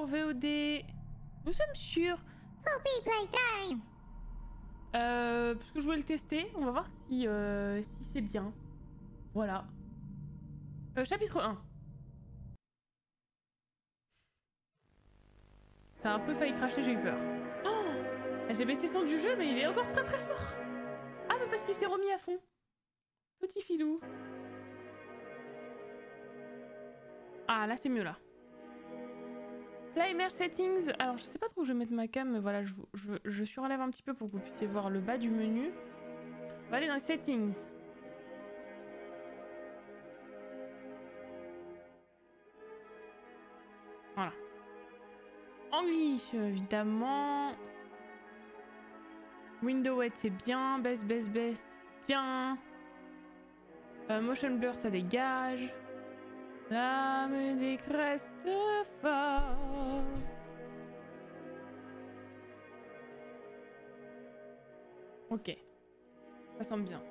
pour VOD. Nous sommes sur Poppy Playtime. Parce que je voulais le tester. On va voir si, si c'est bien. Voilà. Chapitre 1. Ça a un peu failli cracher, j'ai eu peur. Oh, j'ai baissé le son du jeu, mais il est encore très fort. Ah, mais parce qu'il s'est remis à fond. Petit filou. Ah, là c'est mieux là. Timer settings. Alors je sais pas trop où je vais mettre ma cam, mais voilà, je surlève un petit peu pour que vous puissiez voir le bas du menu. On va aller dans les settings. Voilà. English, évidemment. Window wet, c'est bien. Baisse, bien. Motion blur, ça dégage. La musique reste forte. Ok. Ça semble bien.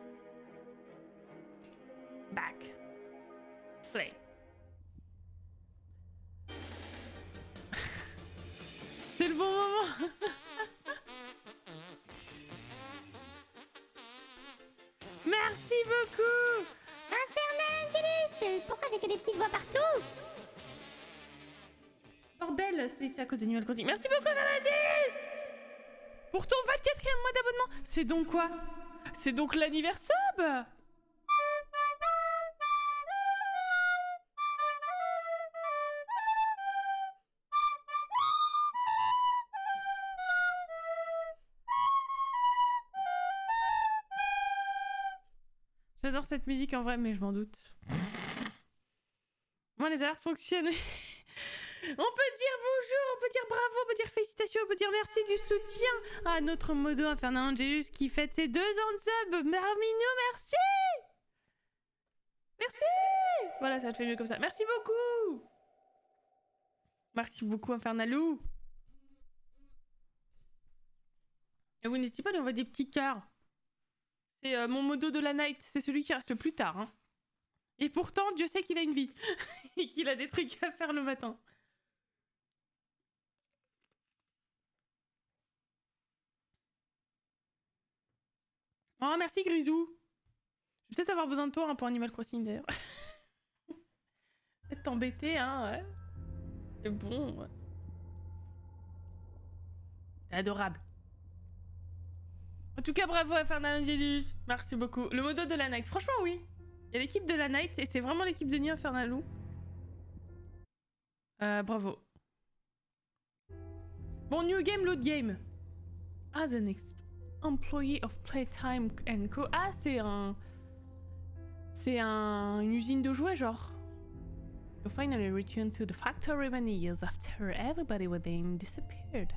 Back. Play. C'est le bon moment. Merci beaucoup. Pourquoi j'ai que des petites voix partout? Bordel, c'est à cause d'Animal Crossing. Merci beaucoup, Mamadis, pour ton 24e mois d'abonnement. C'est donc quoi? C'est donc l'anniversaire? J'adore cette musique en vrai, mais je m'en doute. Moi, les alertes fonctionnent. On peut dire bonjour, on peut dire bravo, on peut dire félicitations, on peut dire merci du soutien à notre modo Infernal Angelus qui fête ses 2 ans de sub. Parmi nous, merci. Merci. Voilà, ça te fait mieux comme ça. Merci beaucoup. Merci beaucoup, Infernalou. Et vous n'hésitez pas d'envoyer des petits cœurs. C'est mon modo de la night, c'est celui qui reste le plus tard. Hein. Et pourtant, Dieu sait qu'il a une vie et qu'il a des trucs à faire le matin. Oh, merci Grisou. Je vais peut-être avoir besoin de toi hein, pour Animal Crossing d'ailleurs. Peut-être t'embêter, hein. Ouais. C'est bon. Ouais. C'est adorable. En tout cas, bravo à Infernal Angelus. Merci beaucoup. Le modo de la night, franchement, oui. Il y a l'équipe de la night et c'est vraiment l'équipe de nuit Infernalou. Bravo. Bon, new game, loot game. As an employee of Playtime Co. Ah, c'est un... C'est un... une usine de jouets, genre. You finally returned to the factory many years after everybody was then disappeared.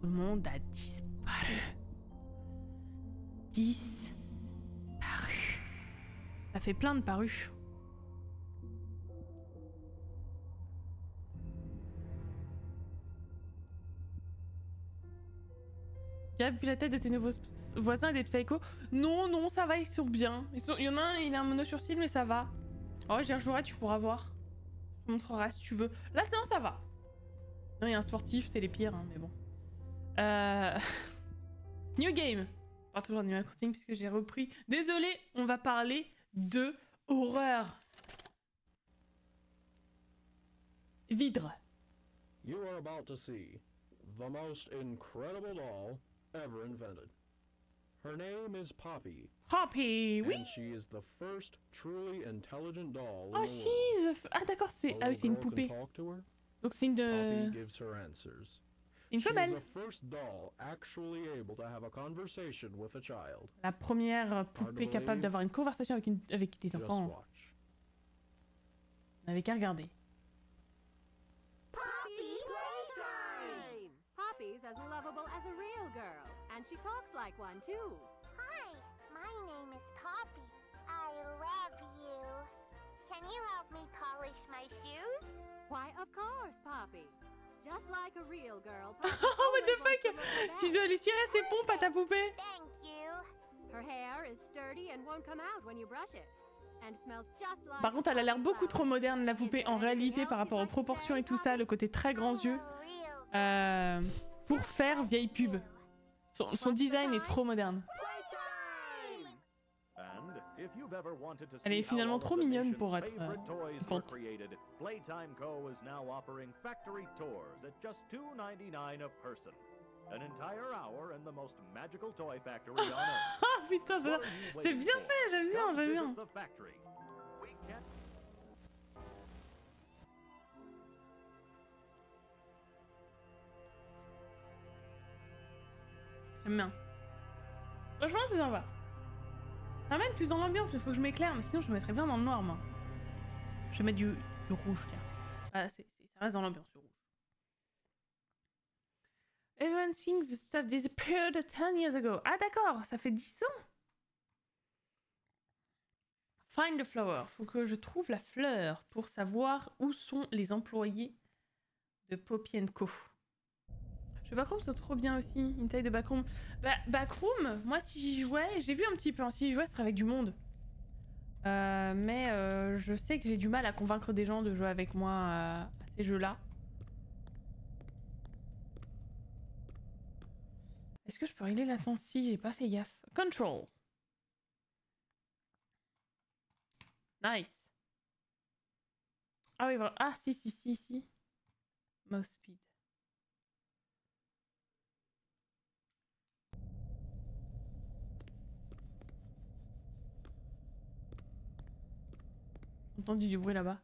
Tout le monde a disparu. Disparu. Ça fait plein de parus. Gab, vu la tête de tes nouveaux voisins et des psychos. Non, non, ça va, ils sont bien. Il y en a un, il a un mono sourcil, mais ça va. Oh, j'y rejouerai, tu pourras voir. Je te montrerai si tu veux. Là, sinon, ça va. Non, il y a un sportif, c'est les pires, hein, mais bon. New game. On parle toujours d'Animal Crossing puisque j'ai repris. Désolé, on va parler de horreur. Vidre. You are about to see the most incredible doll ever invented. Her name is Poppy. Poppy, oui. And she is the first truly intelligent doll. Oh, she's ah d'accord, c'est ah oui, c'est une poupée. Donc c'est une de... Une femelle. La première poupée capable d'avoir une conversation avec, avec des enfants. On n'avait qu'à regarder. Just like a real girl. Oh, what the fuck? Tu dois lui cirer ses pompes à ta poupée. Her hair is sturdy and won't come out when you brush it. Par contre, elle a l'air beaucoup trop moderne, la poupée, en réalité, par rapport aux proportions et tout ça, le côté très grands yeux, pour faire vieille pub. Son design est trop moderne. Elle est finalement trop mignonne pour être piquante. Playtime Co is now offering factory tours at just $2.99 a person. An entire hour in the most magical toy factory on earth. Ah putain, j'adore. C'est bien fait, j'aime bien, j'aime bien. J'aime bien. Franchement, c'est sympa. Je ramène plus dans l'ambiance, mais faut que je m'éclaire, mais sinon je me mettrais bien dans le noir, moi. Je vais mettre du rouge, tiens. Ah, ça reste dans l'ambiance, du rouge. Everyone thinks this stuff disappeared 10 years ago. Ah d'accord, ça fait 10 ans. Find the flower. Faut que je trouve la fleur pour savoir où sont les employés de Poppy Co. Je Backroom, c'est trop bien aussi, une taille de Backroom. Backroom, moi si j'y jouais, j'ai vu un petit peu, hein, si j'y jouais ce serait avec du monde. Mais je sais que j'ai du mal à convaincre des gens de jouer avec moi à ces jeux-là. Est-ce que je peux régler la sensi? J'ai pas fait gaffe. Control. Nice. Ah oui, voilà. Ah si. Mouse speed. J'ai entendu du bruit là-bas.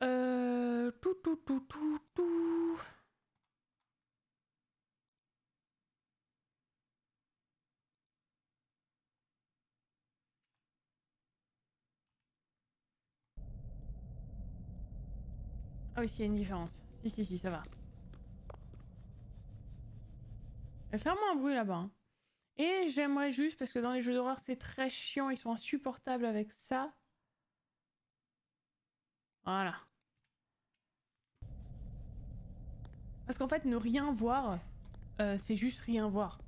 Tout. Ah oui, s'il y a une différence. Si, ça va. Il y a clairement un bruit là-bas. Hein. Et j'aimerais juste, parce que dans les jeux d'horreur, c'est très chiant, ils sont insupportables avec ça. Voilà. Parce qu'en fait, ne rien voir, c'est juste rien voir.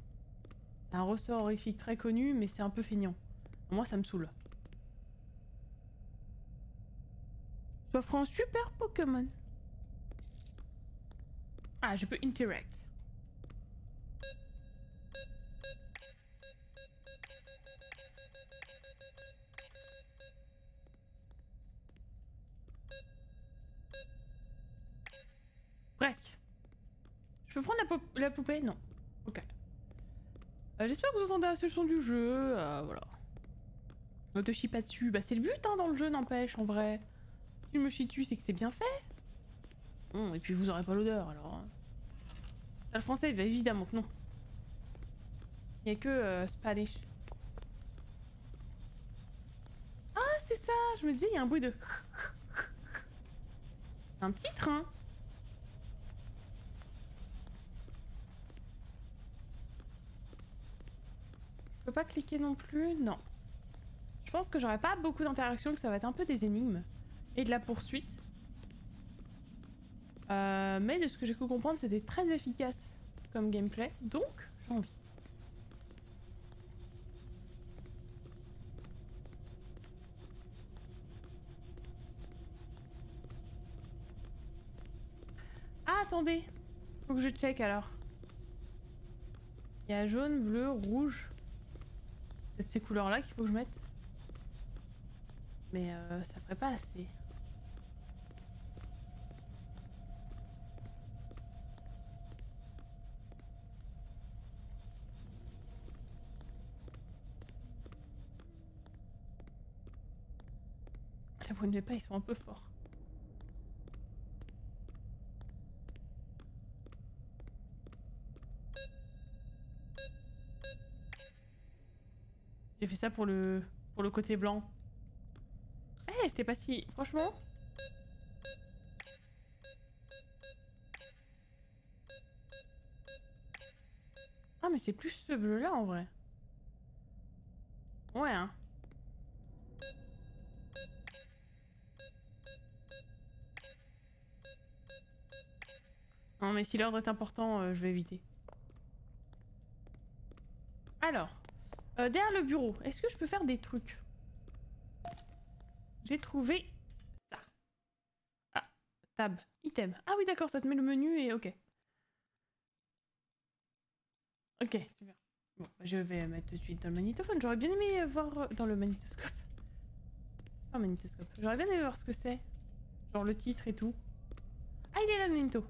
C'est un ressort horrifique très connu, mais c'est un peu feignant. Moi, ça me saoule. T'offre un super Pokémon. Ah, je peux interact. Presque. Je peux prendre la poupée? Non. Ok. J'espère que vous entendez la solution du jeu. Voilà. Ne te chie pas dessus. Bah, c'est le but hein, dans le jeu, n'empêche, en vrai. Je me chie dessus, c'est que c'est bien fait. Bon, et puis vous aurez pas l'odeur alors. Ça, le français, bah, évidemment que non. Il n'y a que Spanish. Ah, c'est ça. Je me disais, il y a un bruit de. Un petit train. Je peux pas cliquer non plus. Non. Je pense que j'aurai pas beaucoup d'interactions, que ça va être un peu des énigmes. Et de la poursuite. Mais de ce que j'ai pu comprendre, c'était très efficace comme gameplay, donc j'ai envie. Ah, attendez, faut que je check alors. Il y a jaune, bleu, rouge. C'est peut-être ces couleurs-là qu'il faut que je mette. Mais ça ferait pas assez. La voix ne pas, ils sont un peu forts. J'ai fait ça pour le côté blanc. Eh, hey, j'étais pas si... Franchement... Ah, mais c'est plus ce bleu-là, en vrai. Ouais, hein. Non, mais si l'ordre est important, je vais éviter. Alors, derrière le bureau, est-ce que je peux faire des trucs? J'ai trouvé ça. Ah, tab, item. Ah oui, d'accord, ça te met le menu et ok. Ok, super. Bon, je vais mettre tout de suite dans le magnétophone. J'aurais bien aimé voir dans le magnétoscope. Pas un magnétoscope. J'aurais bien aimé voir ce que c'est. Genre le titre et tout. Ah, il est là, le magnéto.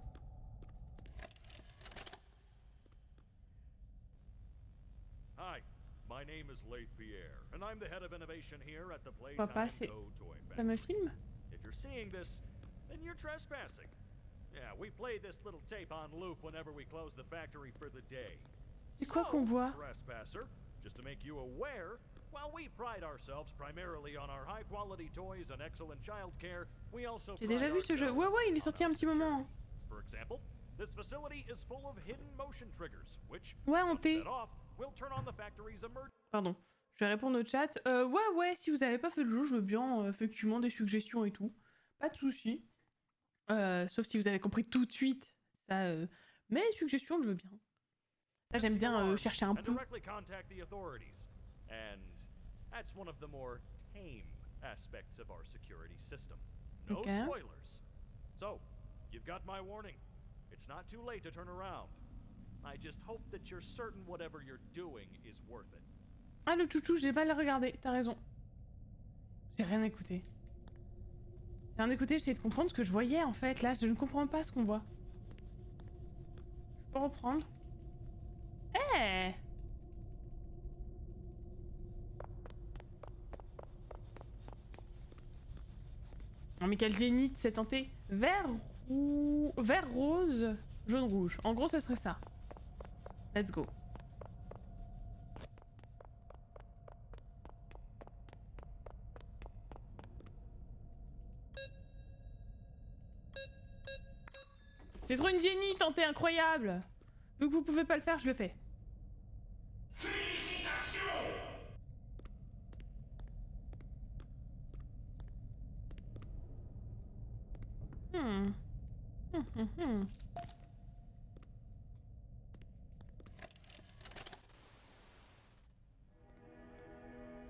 On va pas, c'est... Ça me filme ? C'est quoi qu'on voit ? J'ai déjà vu ce jeu. Ouais, ouais, il est sorti un petit moment. Ouais, on t'est... Pardon. Je vais répondre au chat. Ouais, ouais, si vous n'avez pas fait le jeu, je veux bien effectivement des suggestions et tout. Pas de soucis. Sauf si vous avez compris tout de suite. Ça, mais suggestions, je veux bien. Ça, j'aime bien chercher un peu. Ok. Ah, le chouchou, j'ai mal regardé, t'as raison. J'ai rien écouté. J'ai rien écouté, j'essayais de comprendre ce que je voyais en fait. Là, je ne comprends pas ce qu'on voit. Je peux reprendre. Eh hey, non, mais quel zénith, c'est tenté. Vert, ou... vert, rose, jaune, rouge. En gros, ce serait ça. Let's go. C'est trop une génie, tentée incroyable. Vu que vous pouvez pas le faire, je le fais. Félicitations.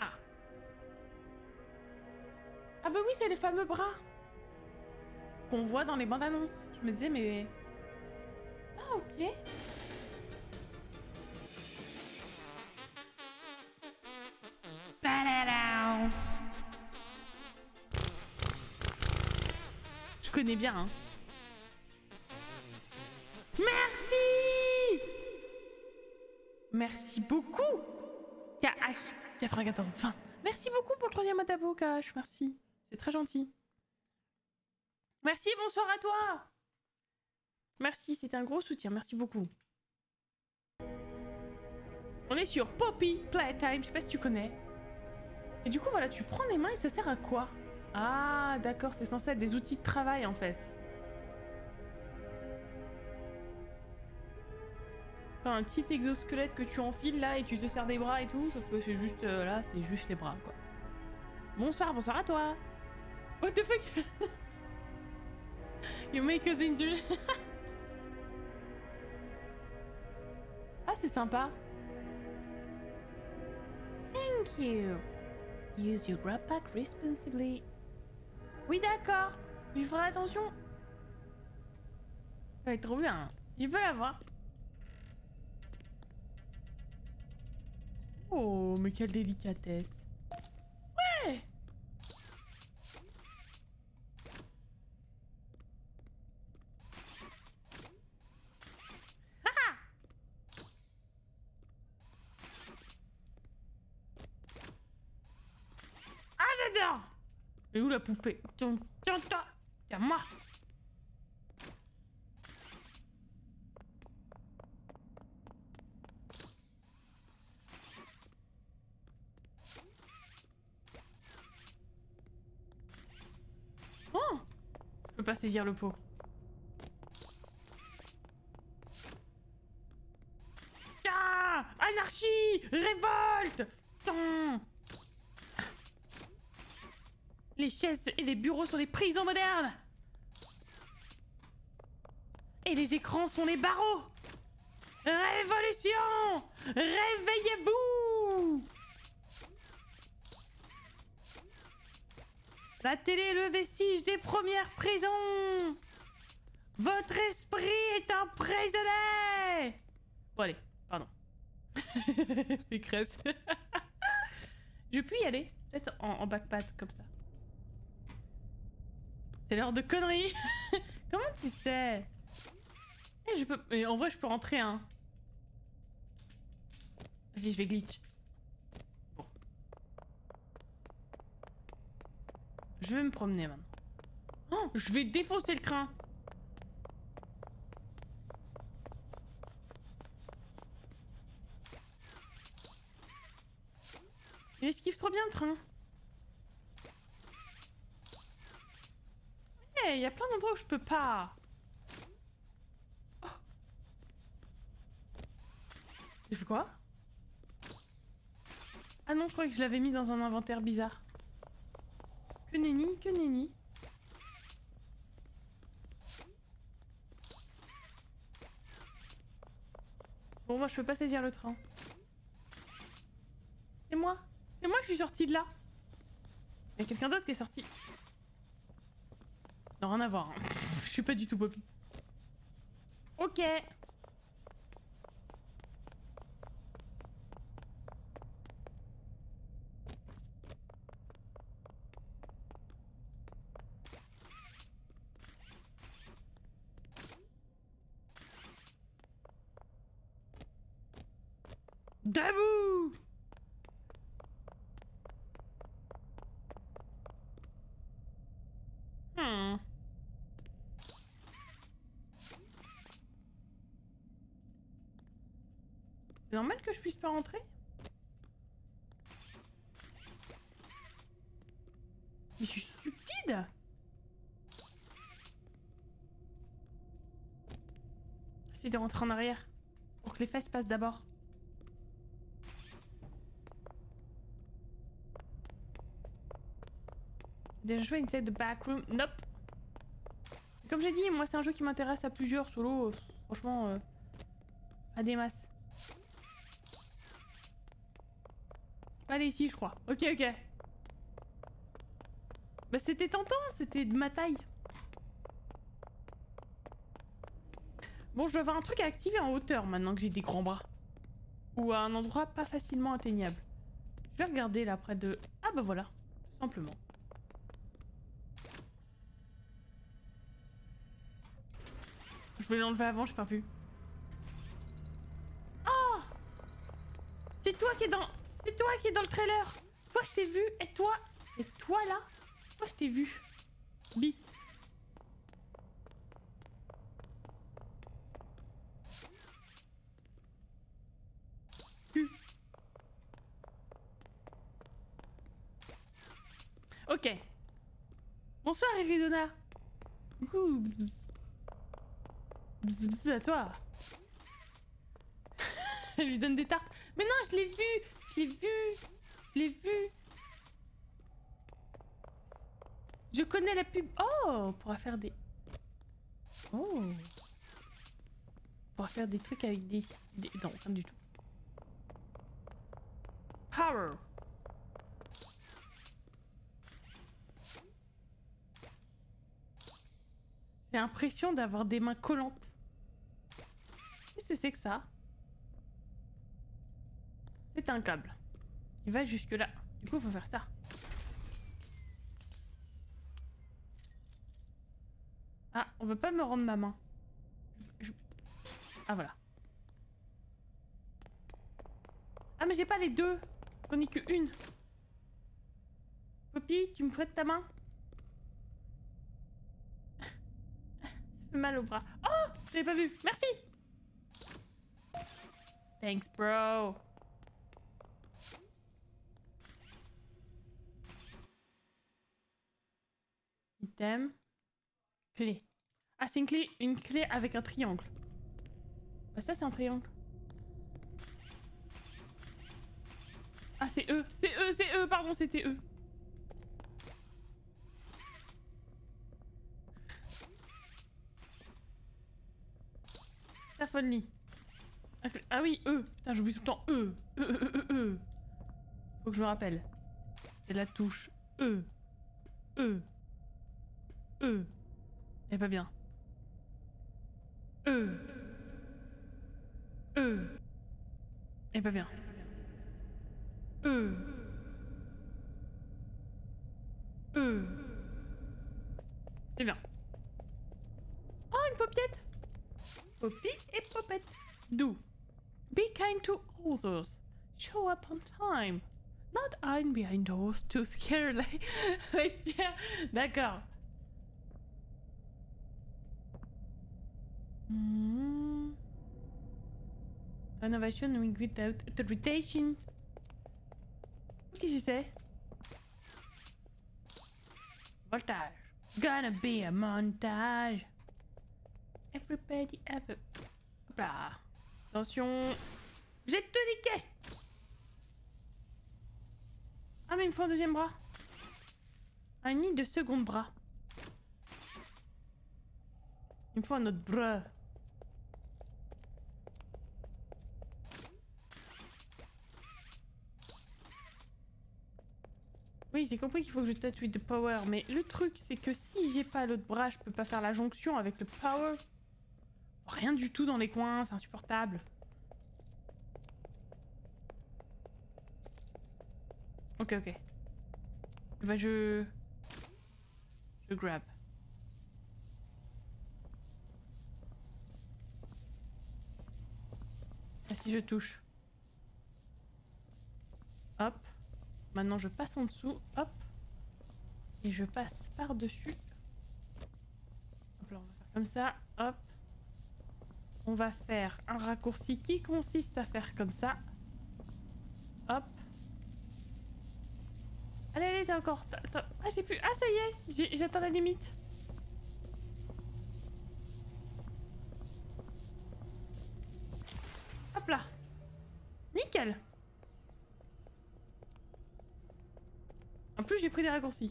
Ah. Ah bah oui, c'est les fameux bras qu'on voit dans les bandes annonces. Je me disais, mais... Ah, ok. Je connais bien, hein. Merci! Merci beaucoup, KH 94. Enfin, merci beaucoup pour le troisième atabo, KH. Merci. C'est très gentil. Merci, bonsoir à toi. Merci, c'était un gros soutien, merci beaucoup. On est sur Poppy Playtime, je sais pas si tu connais. Et du coup, voilà, tu prends les mains et ça sert à quoi? Ah, d'accord, c'est censé être des outils de travail, en fait. Enfin, un petit exosquelette que tu enfiles, là, et tu te sers des bras et tout, sauf que c'est juste, là, c'est juste les bras, quoi. Bonsoir, bonsoir à toi. What the fuck? You make us injure. Ah, c'est sympa. Thank you. Use your grab pack responsibly. Oui, d'accord. Il fera attention. Ça va être trop bien. Il peut l'avoir. Oh, mais quelle délicatesse. Ouais. Et où la poupée? Tiens, tiens, tiens, tiens, moi. Oh, je peux pas saisir le pot. Ah, anarchie, révolte. Tiens. Les chaises et les bureaux sont des prisons modernes. Et les écrans sont les barreaux. Révolution! Réveillez-vous! La télé est le vestige des premières prisons. Votre esprit est un prisonnier. Bon allez, pardon. C'est crasse. Je puis y aller, peut-être en backpack comme ça. C'est l'heure de conneries. Comment tu sais? Eh, je peux... Mais en vrai, je peux rentrer, hein. Vas-y, je vais glitch. Bon. Je vais me promener maintenant. Oh, je vais défoncer le train. Il esquive trop bien le train. Eh, hey, il y a plein d'endroits où je peux pas. Oh. J'ai fait quoi? Ah non, je crois que je l'avais mis dans un inventaire bizarre. Que nenni, que nenni. Bon, moi je peux pas saisir le train. C'est moi. C'est moi, je suis sortie de là. Il y a quelqu'un d'autre qui est sorti. Non, rien à voir. Hein. Je suis pas du tout Poppy. Ok. Dabou! C'est normal que je puisse pas rentrer? Mais je suis stupide! J'essaie de rentrer en arrière pour que les fesses passent d'abord. Déjà joué à une set de Backroom? Nope. Comme j'ai dit, moi c'est un jeu qui m'intéresse à plusieurs solo. Franchement, pas des masses. Allez ici, je crois. Ok, ok. Bah c'était tentant, c'était de ma taille. Bon, je dois avoir un truc à activer en hauteur maintenant que j'ai des grands bras. Ou à un endroit pas facilement atteignable. Je vais regarder là près de... Ah bah voilà, tout simplement. Je voulais l'enlever avant, j'ai pas vu. Oh! C'est toi qui est dans... C'est toi qui est dans le trailer! Toi je t'ai vu! Et toi? Et toi là? Toi je t'ai vu! Bi! Ok. Bonsoir Iridona! Coucou! Bzz bzz à toi. Elle lui donne des tartes. Mais non, je l'ai vu. Je l'ai vu. Je l'ai vu. Je connais la pub. Oh, on pourra faire des... Oh. On pourra faire des trucs avec des... Non, rien du tout. Power. J'ai l'impression d'avoir des mains collantes. Qu'est-ce que c'est que ça? C'est un câble. Il va jusque là. Du coup, faut faire ça. Ah, on veut pas me rendre ma main. Ah, voilà. Ah, mais j'ai pas les deux. J'en ai que une. Poppy, tu me prêtes ta main? Ça fait mal au bras. Oh, je l'ai pas vu. Merci. Thanks, bro. Item. Clé. Ah, c'est une clé avec un triangle. Bah ça, c'est un triangle. Ah, c'est eux, pardon, c'était eux. Staff only. Ah oui, eux. Putain, j'oublie tout le temps. Eux. Faut que je me rappelle. C'est la touche E. Elle est pas bien. Elle est pas bien. C'est bien. Oh, une popiette. Poppy et popette. Do. Be kind to others. Show up on time. Not hide behind doors to scare like bien. D'accord. Innovation without authentication. Qu'est-ce que je sais? Voltage. Gonna be a montage. Everybody ever. Hop là. Attention. J'ai tout niqué. Ah mais il me faut un deuxième bras. Un nid de second bras. Il me faut un autre bras. Oui, j'ai compris qu'il faut que je touch with the power, mais le truc c'est que si j'ai pas l'autre bras, je peux pas faire la jonction avec le power. Rien du tout dans les coins, c'est insupportable. Ok. Et bah je grab. Ah si je touche. Hop. Maintenant je passe en dessous, hop. Et je passe par-dessus. Hop là, on va faire comme ça, hop. On va faire un raccourci qui consiste à faire comme ça. Hop. Allez, t'es encore... Ah, j'ai plus... Ah, ça y est, j'atteins la limite. Hop là. Nickel. En plus, j'ai pris des raccourcis.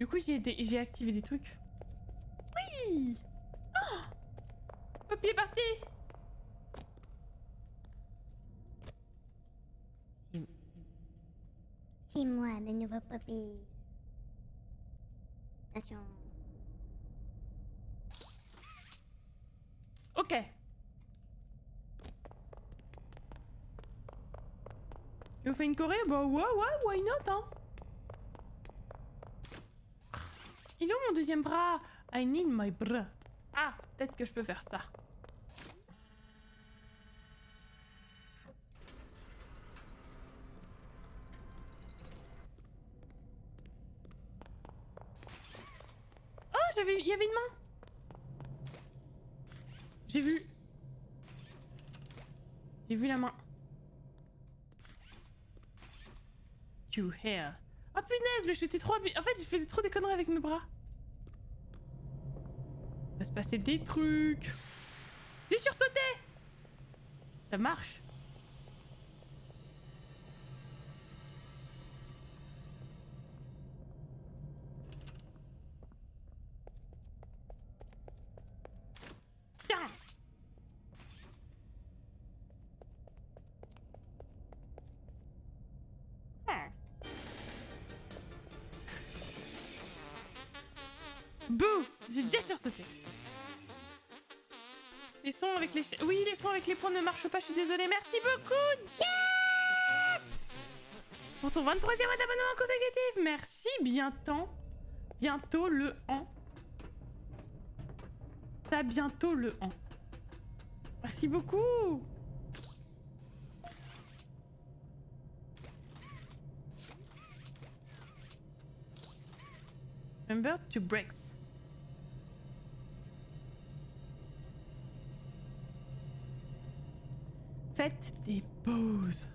Du coup, j'ai activé des trucs. Oui! Oh, Poppy est parti! C'est moi, le nouveau Poppy. Attention. Ok. Tu veux faire une choré? Bah ouais, why not, hein? Il est où mon deuxième bras? I need my bra. Ah, peut-être que je peux faire ça. Oh, il y avait une main. J'ai vu. J'ai vu la main. You here. Oh punaise, mais j'étais trop... En fait, je faisais trop des conneries avec mes bras. Il va se passer des trucs. J'ai sursauté. Ça marche. Tiens. Bouh. J'ai déjà sursauté. Les sons avec les... Oui, les sons avec les points ne marchent pas, je suis désolée. Merci beaucoup, yeah, pour ton 23e abonnement consécutif. Merci, bientôt le an. T'as bientôt le an. Merci beaucoup. Remember to break. Faites des pauses.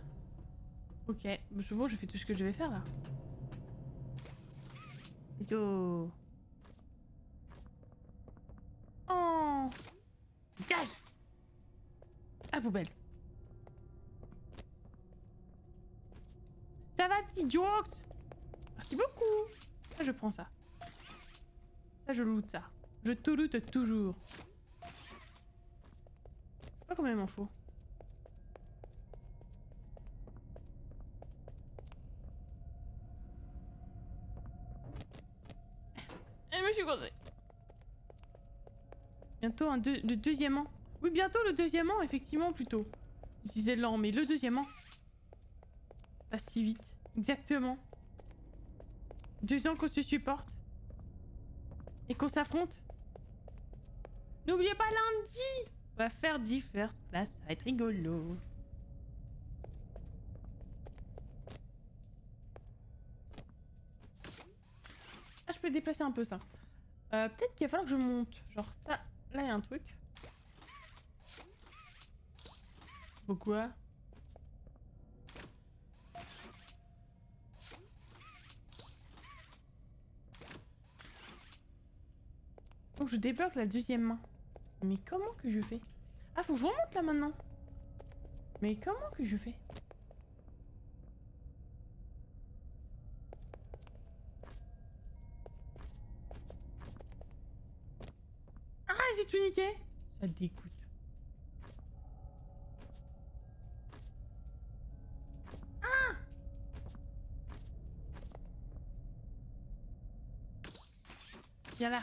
Ok, c'est bon, je fais tout ce que je vais faire là. Let's go. Oh. Dégage. Ah, poubelle. Ça va, petit jokes. Merci beaucoup. Ça, je prends ça. Ça, je loot ça. Je tout loot toujours. Je sais pas combien il m'en faut. suis coincée. Bientôt le deuxième an. Oui, bientôt le deuxième an, effectivement, plutôt. Je disais lent, mais le deuxième an. Pas si vite. Exactement. 2 ans qu'on se supporte. Et qu'on s'affronte. N'oubliez pas lundi. On va faire du first class, ça va être rigolo. Ah, je peux déplacer un peu ça. Peut-être qu'il va falloir que je monte. Genre ça, là il y a un truc. Pourquoi ? Faut que je débloque la deuxième main. Mais comment que je fais? Ah, faut que je remonte là maintenant. Mais comment que je fais? Ah, j'ai tout niqué. Ça dégoûte. Viens là.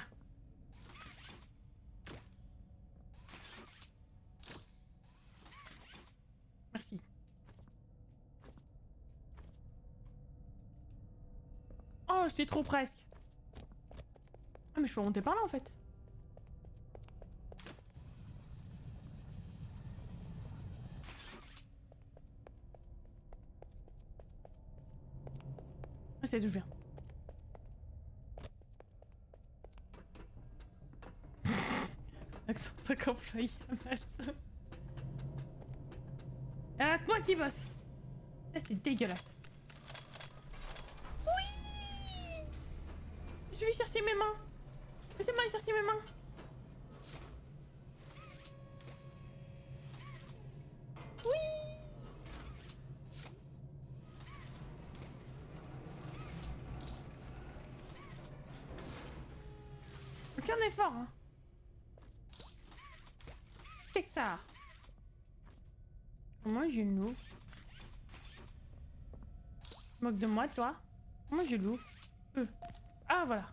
Merci. Oh, j'étais trop presque. Ah, mais je peux remonter par là en fait. Ah, c'est d'où je viens. Employé à masse. Moi qui bosse. Ça c'est dégueulasse. Oui. Je vais chercher mes mains. Laissez-moi aller chercher mes mains. Oui. Aucun effort, hein. Moi je loue. Moque de moi toi. Moi je loue. Ah voilà.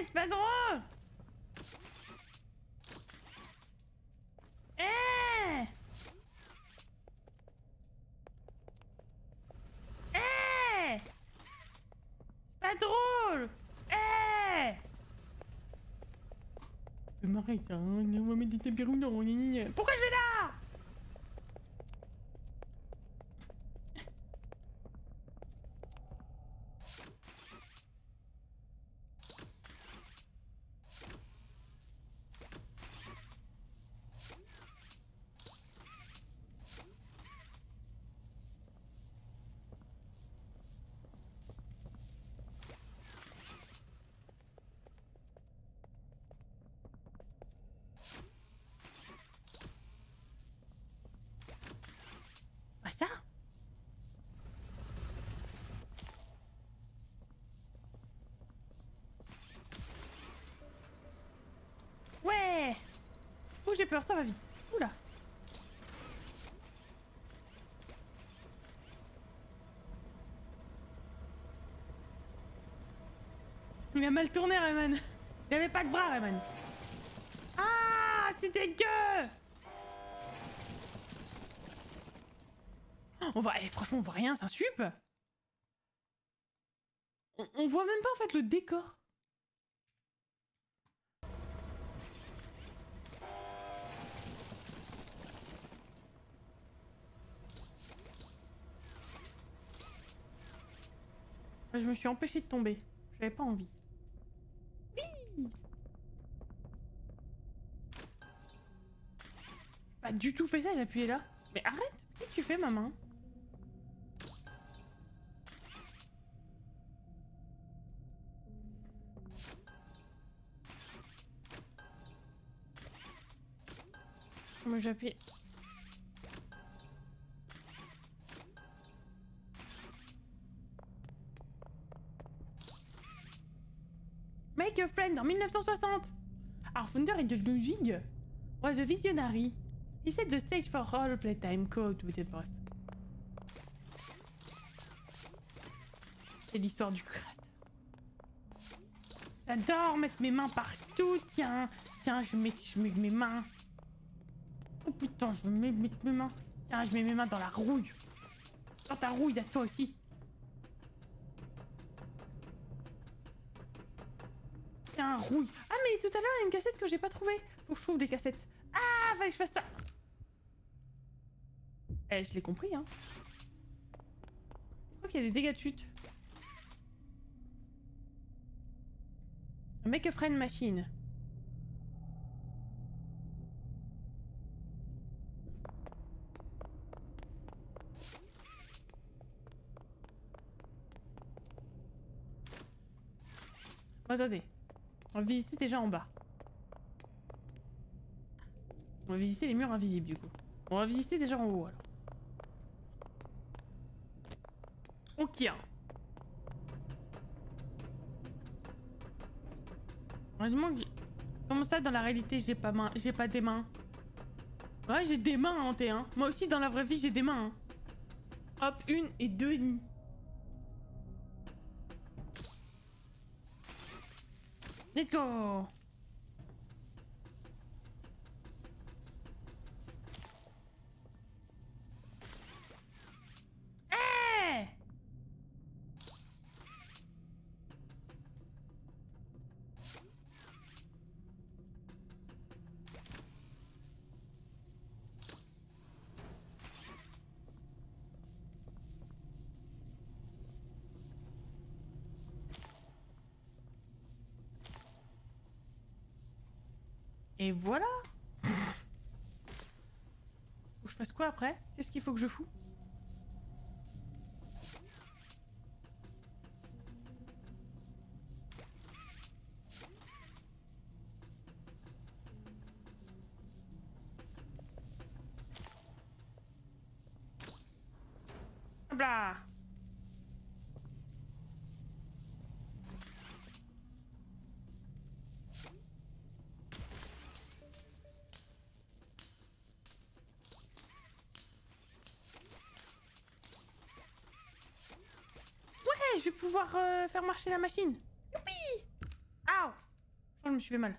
C'est pas drôle. Eh hey hey hey pas drôle. Eh hey m'arrête, hein. On va mettre des tapis roulants. Pourquoi je vais là? J'ai peur, ça va vite. Oula. Il a mal tourné, Rayman. Il avait pas de bras, Rayman. Ah, c'est dégueu. On voit, franchement, on voit rien, c'est un sup. On voit même pas en fait le décor. Je me suis empêchée de tomber. J'avais pas envie. Oui. Pas du tout fait ça, j'appuyais là. Mais arrête! Qu'est-ce que tu fais, maman? Moi j'appuie. Make a friend en 1960. Our founder is the Ludwig was a visionary. He set the stage for all Playtime Co. C'est l'histoire du créateur. J'adore mettre mes mains partout, tiens. Tiens, je mets mes mains. Oh putain, je mets mes mains. Tiens, je mets mes mains dans la rouille. Dans ta rouille, à toi aussi. Tiens, rouille. Ah mais tout à l'heure, il y a une cassette que j'ai pas trouvée. Faut que je trouve des cassettes. Ah, fallait que je fasse ça. Eh, je l'ai compris, hein. Je crois qu'il y a des dégâts de chute. Make a friend machine. Oh, attendez, on va visiter déjà en bas. On va visiter les murs invisibles du coup. On va visiter déjà en haut alors. Ok. Heureusement que... Comment ça dans la réalité j'ai pas main... j'ai pas des mains? Ouais j'ai des mains en T1. Moi aussi dans la vraie vie j'ai des mains. Hein. Hop, une et deux et demi. Let's go. Hey! Et voilà. Faut que je fasse quoi après? Qu'est-ce qu'il faut que je fous? Blah. Je vais pouvoir faire marcher la machine. Youpi! Ow! Je me suis fait mal.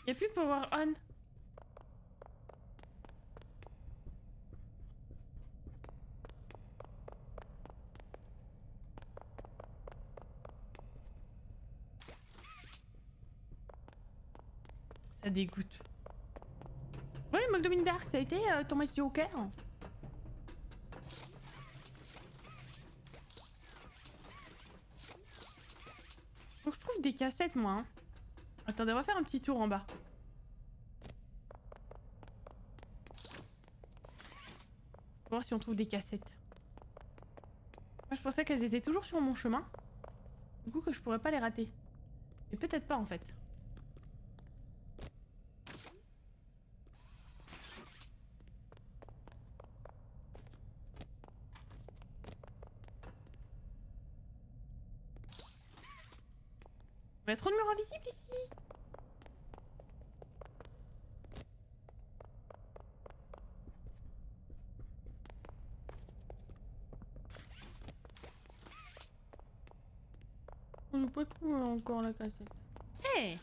Il n'y a plus de power on. Ça dégoûte. Ouais, Dominique Dark, ça a été ton match du Joker. Faut que je trouve des cassettes, moi. Hein. Attendez, on va faire un petit tour en bas. On va voir si on trouve des cassettes. Moi, je pensais qu'elles étaient toujours sur mon chemin. Du coup, que je pourrais pas les rater. Mais peut-être pas, en fait. Il y a trop de murs invisibles ici. On n'a pas trouvé encore la cassette. Hé hey.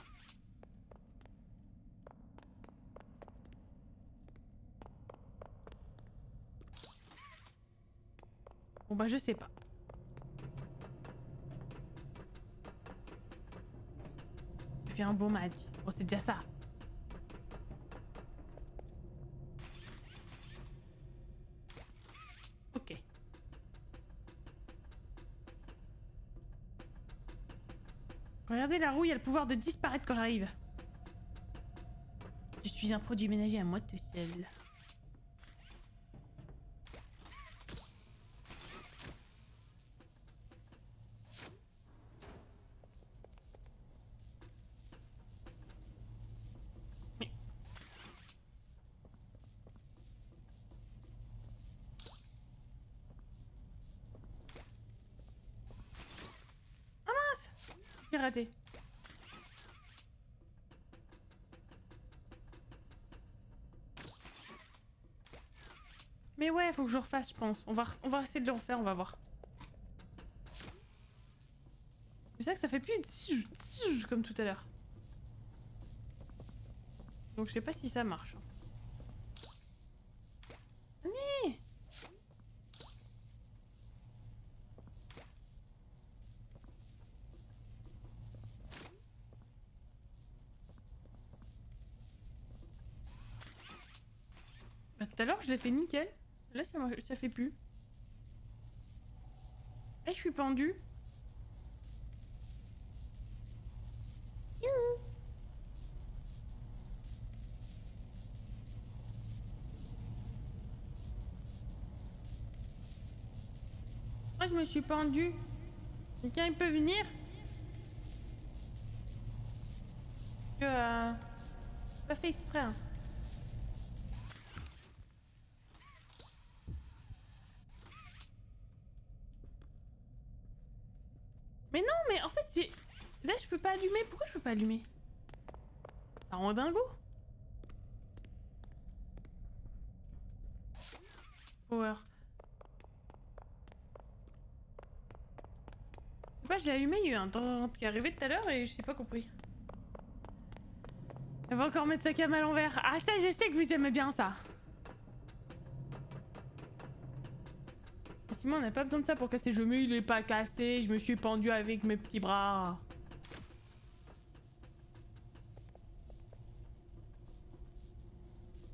Bon bah je sais pas. Un beau match. Bon, c'est déjà ça. Ok. Regardez, la rouille a le pouvoir de disparaître quand j'arrive. suis un produit ménager à moi tout seul. Raté. Mais ouais, faut que je refasse, je pense. On va essayer de le refaire, on va voir. C'est ça que ça fait plus de comme tout à l'heure. Donc je sais pas si ça marche. Tout à l'heure je l'ai fait nickel, là ça fait plus. Et je suis pendue. Moi je me suis pendue. Quelqu'un il peut venir? Pas fait exprès hein. Là je peux pas allumer, pourquoi je peux pas allumer? Ça rend dingo. Power. Je sais pas, je l'ai allumé, il y a eu un drrrr qui est arrivé tout à l'heure et je sais pas compris. Elle va encore mettre sa cam à l'envers. Ah ça je sais que vous aimez bien ça. Simon on n'a pas besoin de ça pour casser le jeu, mais il est pas cassé, je me suis pendu avec mes petits bras.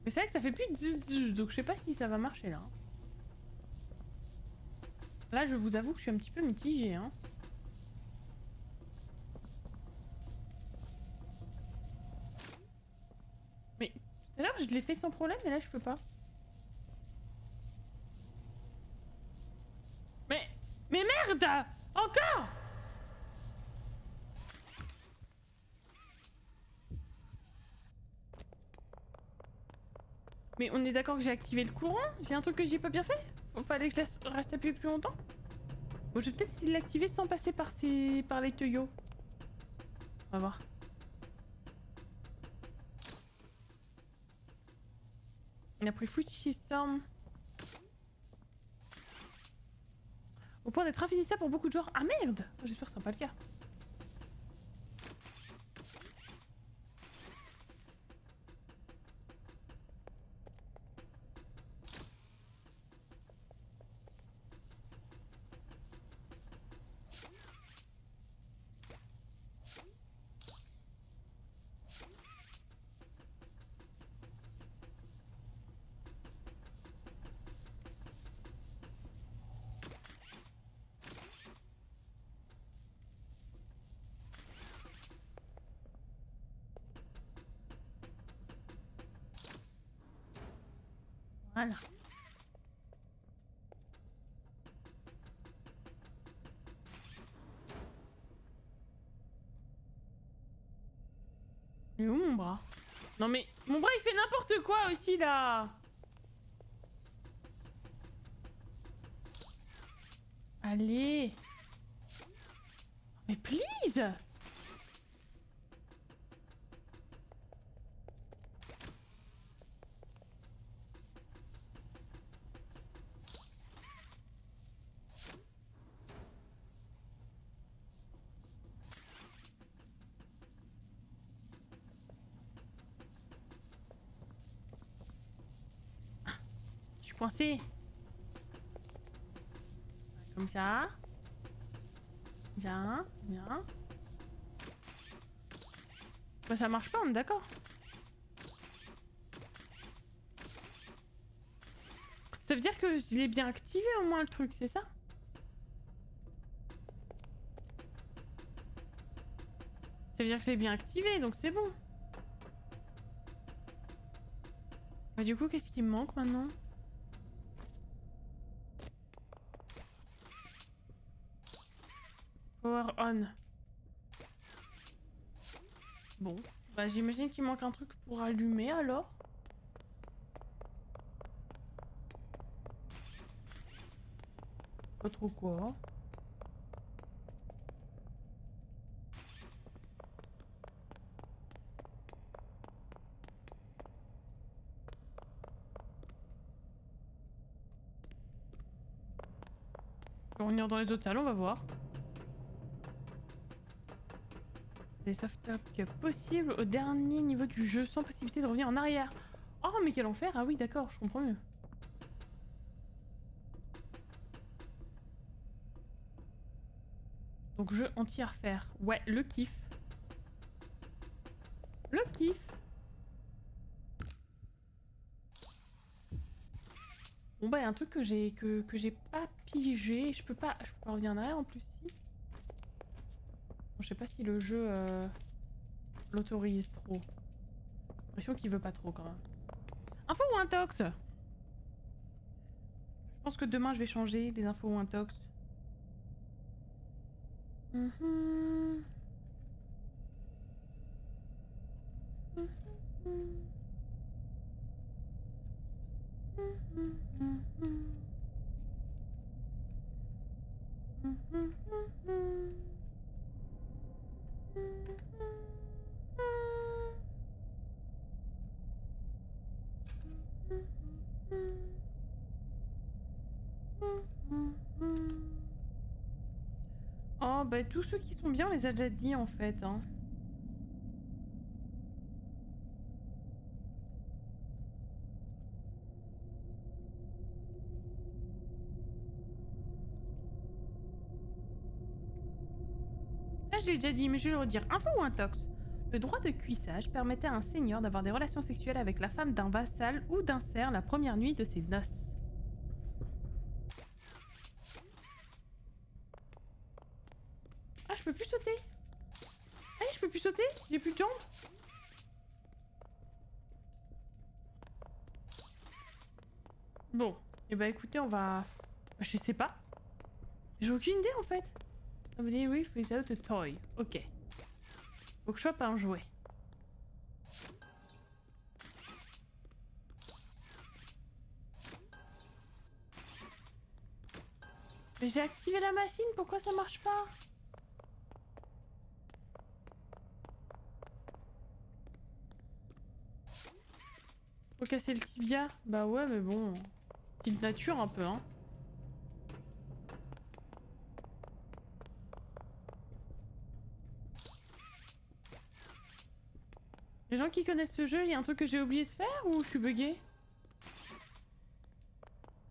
Mais c'est vrai que ça fait plus de... donc je sais pas si ça va marcher là. Là je vous avoue que je suis un petit peu mitigée hein. Mais tout à l'heure je l'ai fait sans problème et là je peux pas. Mais merde! Encore! Mais on est d'accord que j'ai activé le courant? J'ai un truc que j'ai pas bien fait? Fallait que je reste appuyé plus longtemps? Bon, je vais peut-être essayer de l'activer sans passer par, par les tuyaux. On va voir. On a pris Fuji Storm. Au point d'être infinissable pour beaucoup de joueurs. Ah merde! J'espère que ce sera pas le cas. Voilà. Il est où mon bras? Non mais mon bras il fait n'importe quoi aussi là. Allez. Mais please. Coincé. Comme ça. Bien, bien. Bah ça marche pas, on est d'accord. Ça veut dire que je l'ai bien activé au moins le truc, c'est ça? Ça veut dire que je l'ai bien activé, donc c'est bon. Mais du coup, qu'est-ce qui me manque maintenant? Power on. Bon, bah j'imagine qu'il manque un truc pour allumer alors. Pas trop quoi. On est dans les autres salles, on va voir. Les soft up possibles au dernier niveau du jeu, sans possibilité de revenir en arrière. Oh mais quel enfer! Ah oui d'accord, je comprends mieux. Donc jeu entier à refaire. Ouais, le kiff. Le kiff. Bon bah il y a un truc que j'ai pas pigé, je peux pas revenir en arrière en plus. Si. Bon, je sais pas si le jeu l'autorise trop. J'ai l'impression qu'il veut pas trop quand même. Info ou intox? Je pense que demain je vais changer des infos ou intox. Oh bah tous ceux qui sont bien on les a déjà dit en fait hein. Là j'ai déjà dit mais je vais le redire, info ou intox? Le droit de cuissage permettait à un seigneur d'avoir des relations sexuelles avec la femme d'un vassal ou d'un serf la première nuit de ses noces. Je peux plus sauter. Allez, je peux plus sauter. J'ai plus de jambes. Bon, et bah écoutez, on va... Je sais pas. J'ai aucune idée en fait. Ah vous dites oui, without a toy. Ok. Faut que je chope un jouet. Mais j'ai activé la machine, pourquoi ça marche pas? Faut casser le tibia? Bah ouais mais bon... Petite nature un peu hein. Les gens qui connaissent ce jeu, il y a un truc que j'ai oublié de faire ou je suis buggée?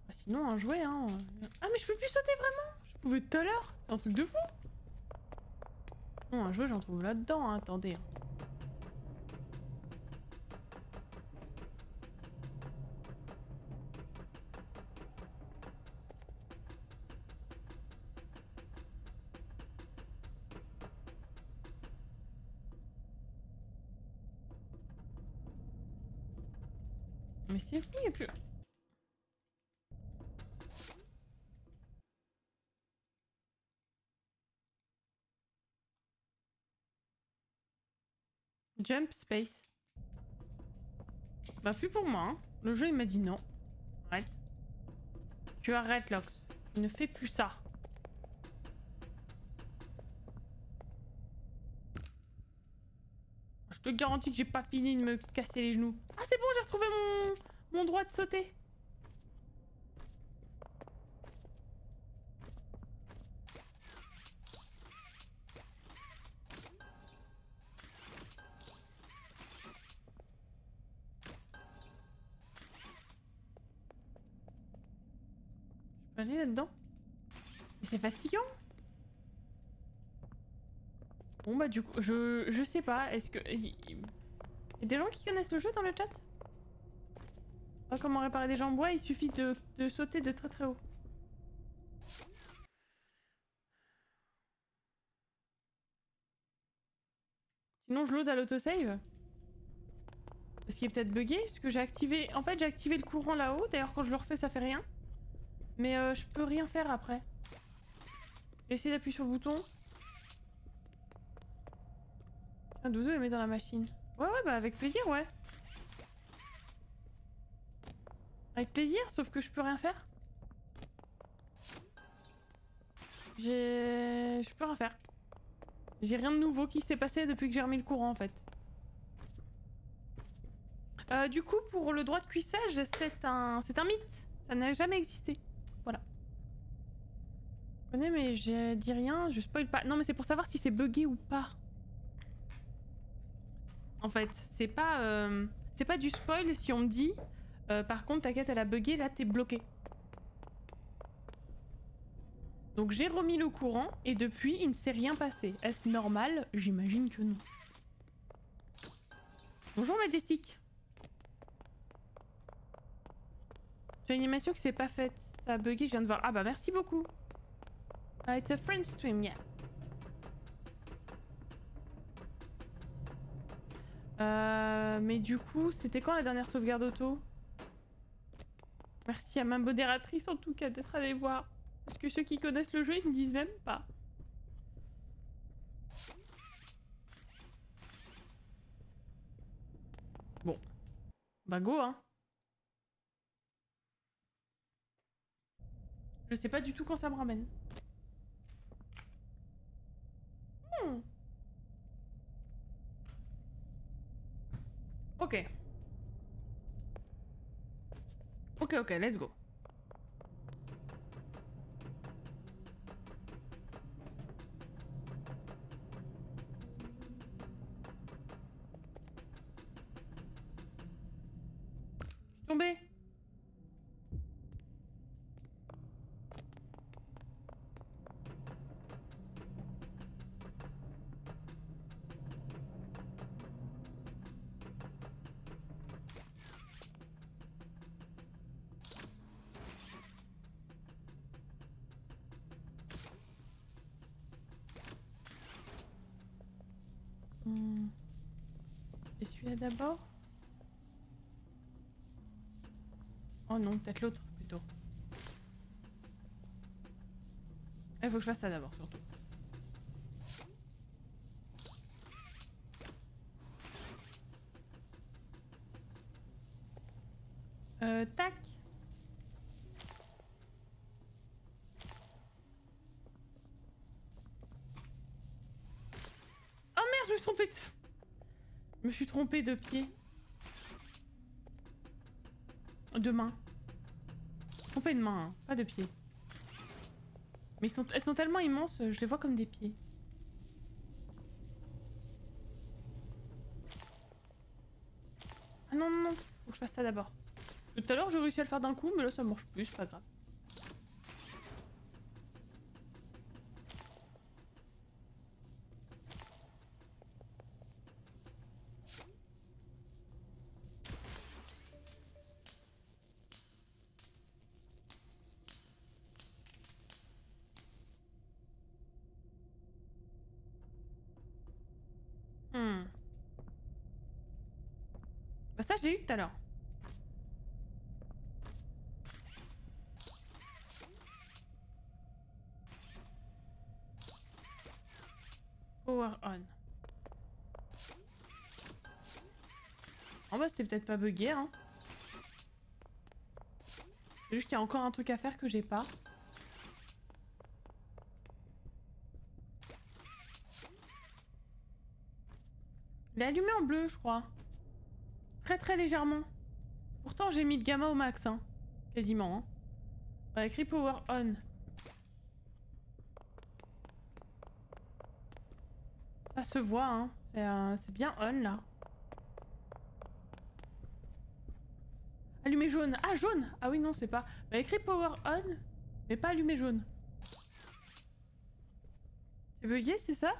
Bah sinon un jouet hein... Ah mais je peux plus sauter vraiment? Je pouvais tout à l'heure? C'est un truc de fou! Non un jouet j'en trouve là-dedans hein, attendez. Mais c'est fou, il y a plus... Jump space. Bah plus pour moi, hein. Le jeu il m'a dit non. Arrête. Tu arrêtes Lox. Tu ne fais plus ça. Je te garantis que j'ai pas fini de me casser les genoux. Ah c'est bon, j'ai retrouvé mon droit de sauter. Je peux aller là-dedans? C'est fatigant. Bon bah du coup, je sais pas, est-ce que... Il y a des gens qui connaissent le jeu dans le chat? Oh, comment réparer des jambes? Ouais, il suffit de sauter de très très haut. Sinon je load à l'autosave. Ce qui est peut-être bugué, parce que j'ai activé... En fait, j'ai activé le courant là-haut. D'ailleurs, quand je le refais, ça fait rien. Mais je peux rien faire après. J'ai essayé d'appuyer sur le bouton. Un doudou, elle met dans la machine. Ouais, ouais, bah avec plaisir, ouais. Avec plaisir, sauf que je peux rien faire. Je peux rien faire. J'ai rien de nouveau qui s'est passé depuis que j'ai remis le courant, en fait. Du coup, pour le droit de cuissage, c'est un mythe. Ça n'a jamais existé. Voilà. Venez, mais je dis rien, je spoil pas. Non, mais c'est pour savoir si c'est buggé ou pas. En fait, c'est pas du spoil si on me dit par contre, t'inquiète, elle a buggé, là t'es bloqué. Donc j'ai remis le courant et depuis, il ne s'est rien passé. Est-ce normal? J'imagine que non. Bonjour Majestic. J'ai une animation qui s'est pas faite. Ça a bugué, je viens de voir. Ah bah merci beaucoup. It's a French stream, yeah. Mais du coup, c'était quand la dernière sauvegarde auto? Merci à ma modératrice en tout cas d'être allée voir. Parce que ceux qui connaissent le jeu, ils me disent même pas. Bon. Bah go, hein. Je sais pas du tout quand ça me ramène. Ok. Ok, ok, let's go. Tombé. Et celui-là d'abord? Oh non, peut-être l'autre plutôt. Il faut que je fasse ça d'abord surtout. Tac. Oh merde, je me suis trompée de... Je me suis trompée de pied. De main. Trompée de main, hein, pas de pied. Mais elles sont tellement immenses, je les vois comme des pieds. Ah non, non, non, faut que je fasse ça d'abord. Tout à l'heure, j'ai réussi à le faire d'un coup, mais là, ça marche plus, c'est pas grave. Ça, j'ai eu tout à l'heure. Power on. En bas, c'est peut-être pas bugué, hein. C'est juste qu'il y a encore un truc à faire que j'ai pas. Il est allumé en bleu, je crois. Très très légèrement. Pourtant j'ai mis le gamma au max, hein. Quasiment, hein. On a écrit power on. Ça se voit, hein. C'est bien on là. Allumé jaune. Ah jaune. Ah oui non c'est pas. On a écrit power on, mais pas allumé jaune. C'est bugué c'est ça?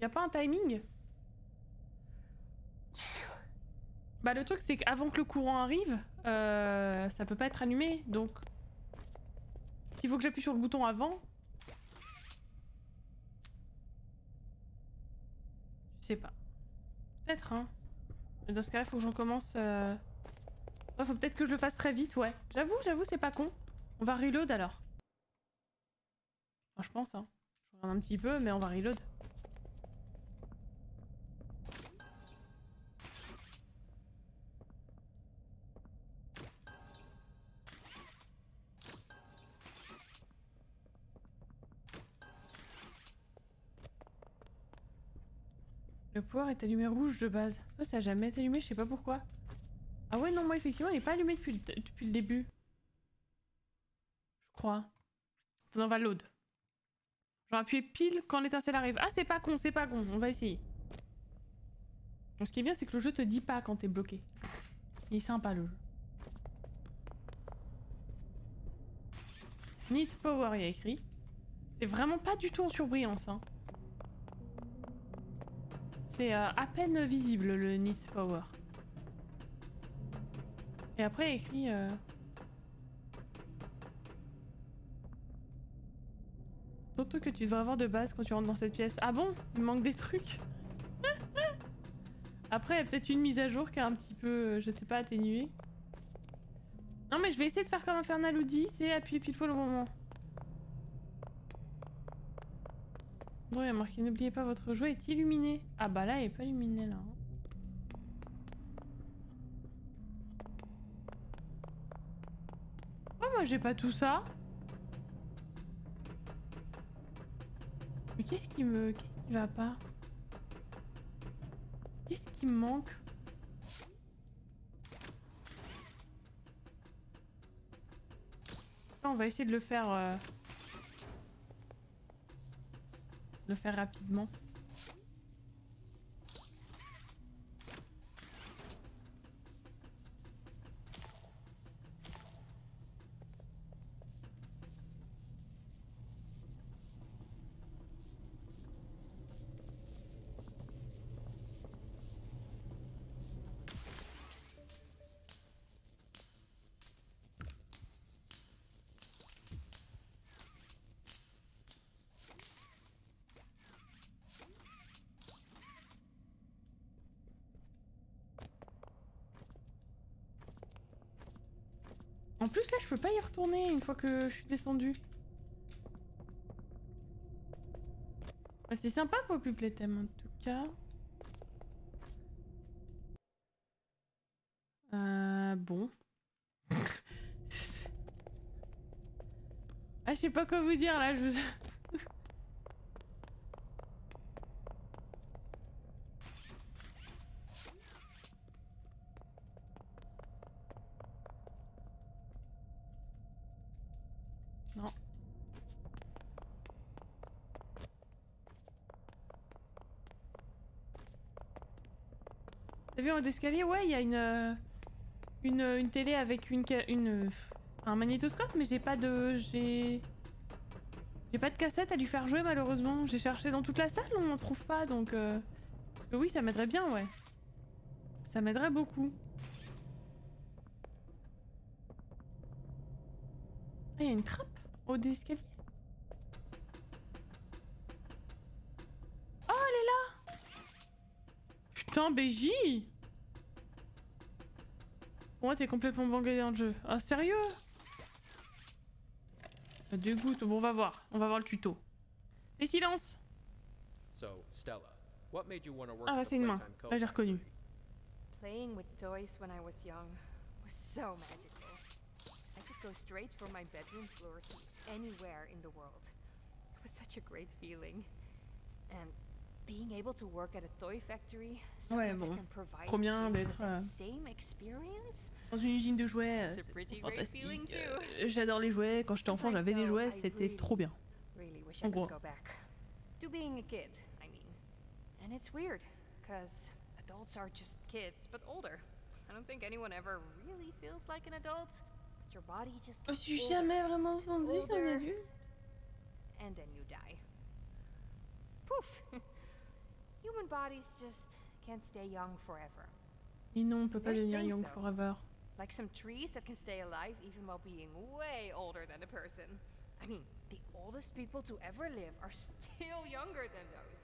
Y a pas un timing? Bah le truc c'est qu'avant que le courant arrive, ça peut pas être allumé, donc s'il faut que j'appuie sur le bouton avant, je sais pas, peut-être hein, Mais dans ce cas-là, faut que j'en commence... Ouais, faut peut-être que je le fasse très vite, ouais. J'avoue, c'est pas con. On va reload alors. Enfin, je pense, hein. Je regarde un petit peu, mais on va reload. Le poire est allumé rouge de base. Toi, ça a jamais été allumé, je sais pas pourquoi. Ah ouais, non, moi, effectivement, il est pas allumé depuis le début. Je crois. On va load. Genre appuyer pile quand l'étincelle arrive. Ah, c'est pas con, c'est pas con. On va essayer. Bon, ce qui est bien, c'est que le jeu te dit pas quand t'es bloqué. Il est sympa, le jeu. Need power, il y a écrit. C'est vraiment pas du tout en surbrillance, hein. C'est à peine visible, le Need power. Et après, il écrit... Surtout que tu devrais avoir de base quand tu rentres dans cette pièce. Ah bon? Il manque des trucs. Après, il y a peut-être une mise à jour qui est un petit peu, je sais pas, atténuée. Non, mais je vais essayer de faire comme Infernalou dit, c'est appuyer pile poil au moment. Bon, il y a marqué n'oubliez pas, votre jouet est illuminé. Ah bah là, il est pas illuminé là. Moi j'ai pas tout ça. Mais qu'est-ce qui va pas? Qu'est-ce qui me manque? On va essayer de le faire rapidement. En plus là je peux pas y retourner une fois que je suis descendue. C'est sympa Poppy Playtime en tout cas. Bon. Ah je sais pas quoi vous dire là, je vous... D'escalier, ouais, il y a une télé avec un magnétoscope, mais j'ai pas de cassette à lui faire jouer malheureusement. J'ai cherché dans toute la salle, on n'en trouve pas, donc oui, ça m'aiderait bien, ouais. Ça m'aiderait beaucoup. Ah, il y a une trappe au d'escalier. Oh, elle est là. Putain, BJ. Moi, t'es complètement bangué dans le jeu. Ah, sérieux? Ça dégoûte. Bon, on va voir le tuto. Et silence. Ah là, c'est une main. Là, j'ai reconnu. Playing with toys when I was young was so magical. I could go straight from my bedroom floor to anywhere in the world. It was such a great feeling. And being able to work at a toy factory, ouais, bon. Trop bien d'être dans une usine de jouets, c'est fantastique. J'adore les jouets, quand j'étais enfant j'avais des jouets, c'était trop bien. En gros. Je suis jamais vraiment senti comme un adulte. And then you die. Pouf. Human bodies just can't stay young forever. Mais non, on peut pas devenir young forever. Like some trees that can stay alive even while being way older than a person. I mean, the oldest people to ever live are still younger than those.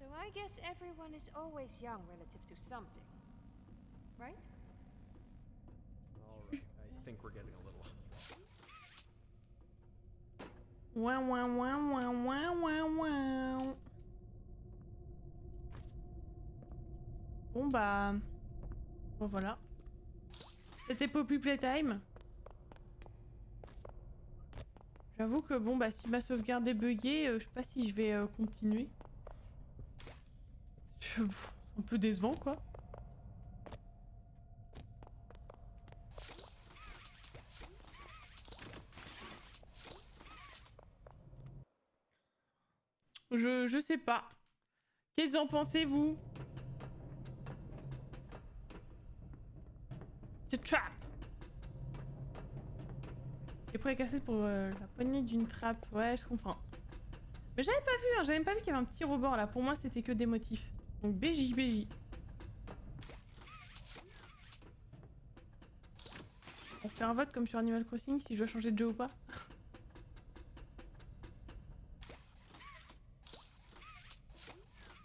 So I I guess everyone is always young relative to something, right? All right, I think we're getting a little. Wow, wow, wow, wow, wow, wow, wow. Bon bah, bon voilà. C'était Poppy Playtime. J'avoue que bon bah si ma sauvegarde est buggée, je sais pas si je vais continuer. C'est un peu décevant quoi. Je sais pas. Qu'est-ce que en pensez-vous? C'est trap. Les précassés pour la poignée d'une trappe. Ouais, je comprends. Mais j'avais pas vu, hein, j'avais pas vu qu'il y avait un petit rebord là. Pour moi, c'était que des motifs. Donc BJ, BJ. On fait un vote comme sur Animal Crossing si je dois changer de jeu ou pas.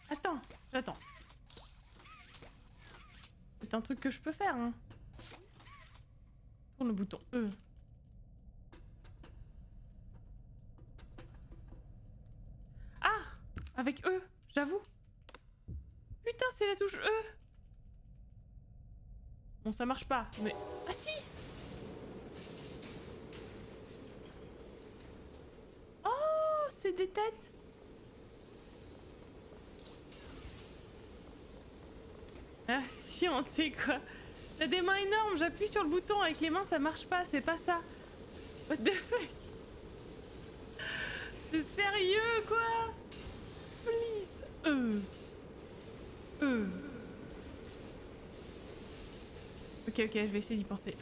Attends, j'attends. C'est un truc que je peux faire, hein. Tourne le bouton E. Ah! Avec E, j'avoue. Putain, c'est la touche E. Bon, ça marche pas, mais... Ah si! Oh, c'est des têtes! Ah si, on sait quoi. T'as des mains énormes, j'appuie sur le bouton avec les mains, ça marche pas, c'est pas ça. What the fuck? C'est sérieux quoi? Please. Ok, je vais essayer d'y penser.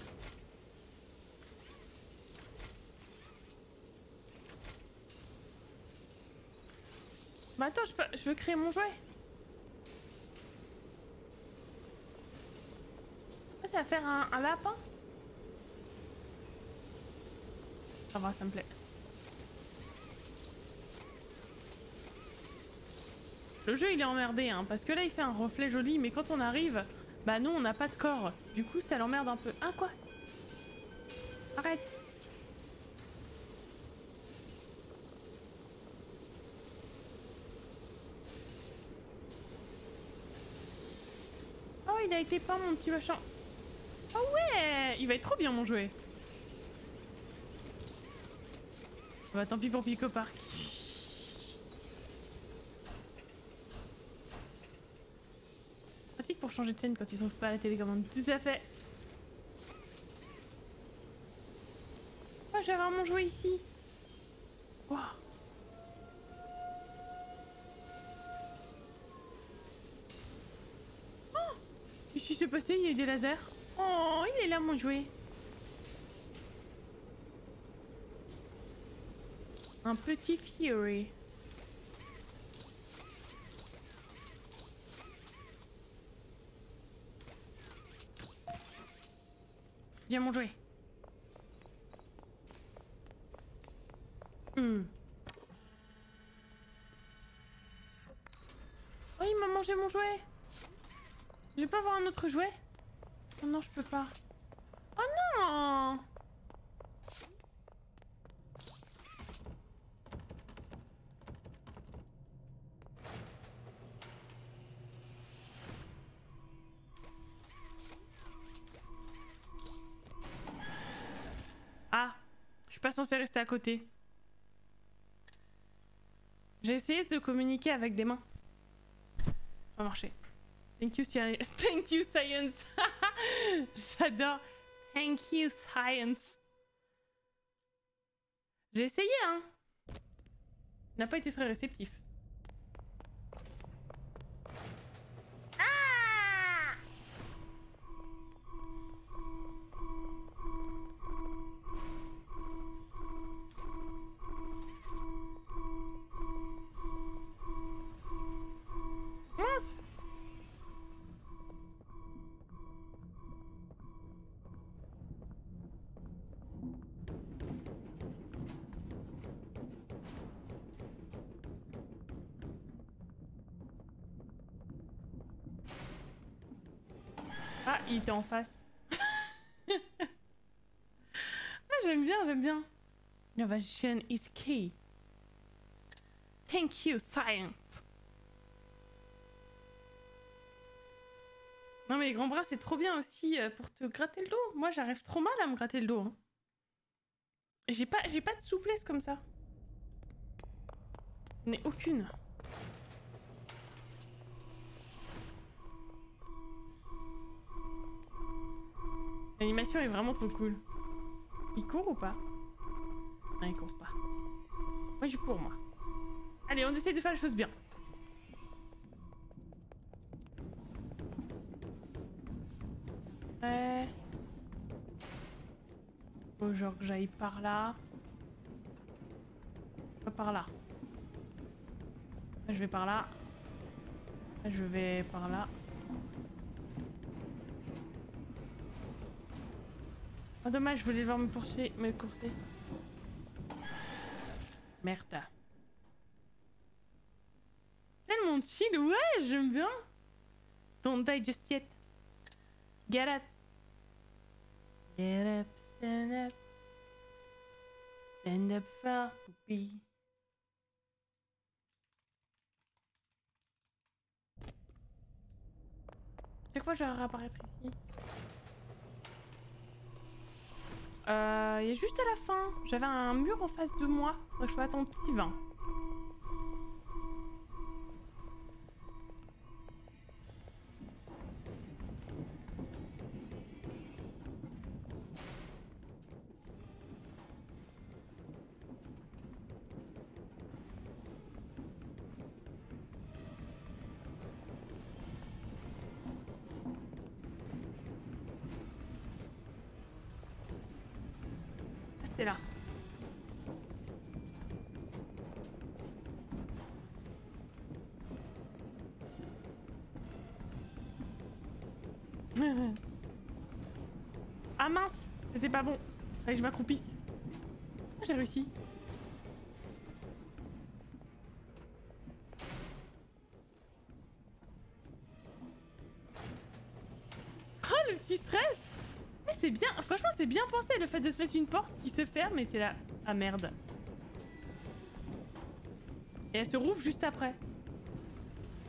Bah attends, je veux créer mon jouet. À faire un lapin. Ça va, ça me plaît. Le jeu il est emmerdé hein, parce que là il fait un reflet joli mais quand on arrive, bah nous on n'a pas de corps. Du coup ça l'emmerde un peu. Ah quoi? Arrête. Oh il a été peint mon petit machin. Oh ouais, il va être trop bien mon jouet. Bah tant pis pour Pico Park. Pratique pour changer de chaîne quand tu trouves pas la télécommande. Tout à fait. Oh j'avais mon jouet ici. Wow. Oh qu'est-ce qui s'est passé? Il y a eu des lasers. Oh, il est là mon jouet. Un petit Fury. Viens mon jouet. Oh, il m'a mangé mon jouet. Je vais pas avoir un autre jouet. Oh non, je peux pas. Oh non! Ah, je suis pas censée rester à côté. J'ai essayé de communiquer avec des mains. Ça a marché. Thank you science. J'adore. Thank you science. J'ai essayé hein. Il n'a pas été très réceptif. Ah! Mince. Ah, il était en face. Ah, j'aime bien, j'aime bien. Innovation is key. Thank you, science. Non mais les grands bras, c'est trop bien aussi pour te gratter le dos. Moi, j'arrive trop mal à me gratter le dos. Hein. J'ai pas de souplesse comme ça. J'en ai aucune. L'animation est vraiment trop cool. Il court ou pas? Non, il court pas. Moi, je cours, moi. Allez, on essaie de faire les choses bien. Ouais. Faut genre que j'aille par là. Pas par là. Je vais par là. Je vais par là. Oh dommage, je voulais devoir me courser. Merde. Tellement chill, ouais, j'aime bien. Don't die just yet. Get up. Get up, stand up. Stand up for Poppy. Chaque fois je vais réapparaître ici. Il est juste à la fin. J'avais un mur en face de moi. Faudrait que je sois attentive. Hein. Là. Ah mince, c'était pas bon. Fallait que je m'accroupisse. Ah, j'ai réussi. Oh le petit stress. C'est bien, franchement c'est bien pensé le fait de se mettre une porte qui se ferme et t'es là, ah merde. Et elle se rouvre juste après.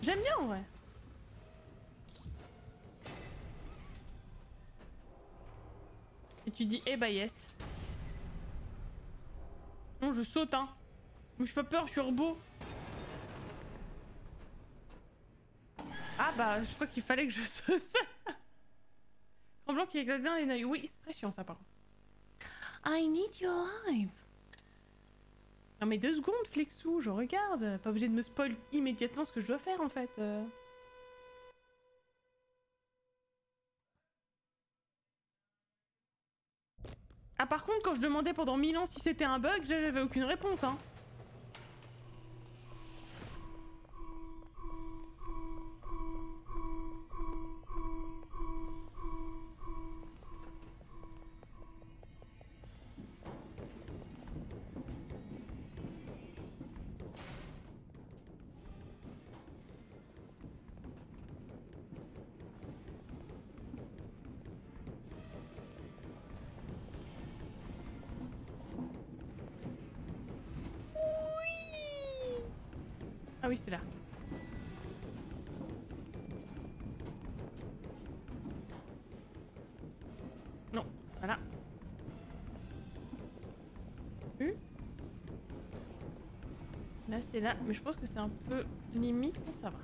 J'aime bien en vrai. Et tu dis, eh bah yes. Non je saute hein. Moi j'ai pas peur, je suis robot. Ah bah je crois qu'il fallait que je saute. Blanc qui éclate bien les noeuds. Oui, c'est très chiant ça par contre. I need your life. Non mais 2 secondes, Flexou, je regarde. Pas obligé de me spoil immédiatement ce que je dois faire en fait. Ah par contre, quand je demandais pendant 1000 ans si c'était un bug, j'avais aucune réponse hein. Ah oui, c'est là. Non, voilà. Là, c'est là, mais je pense que c'est un peu limite. Bon, ça va.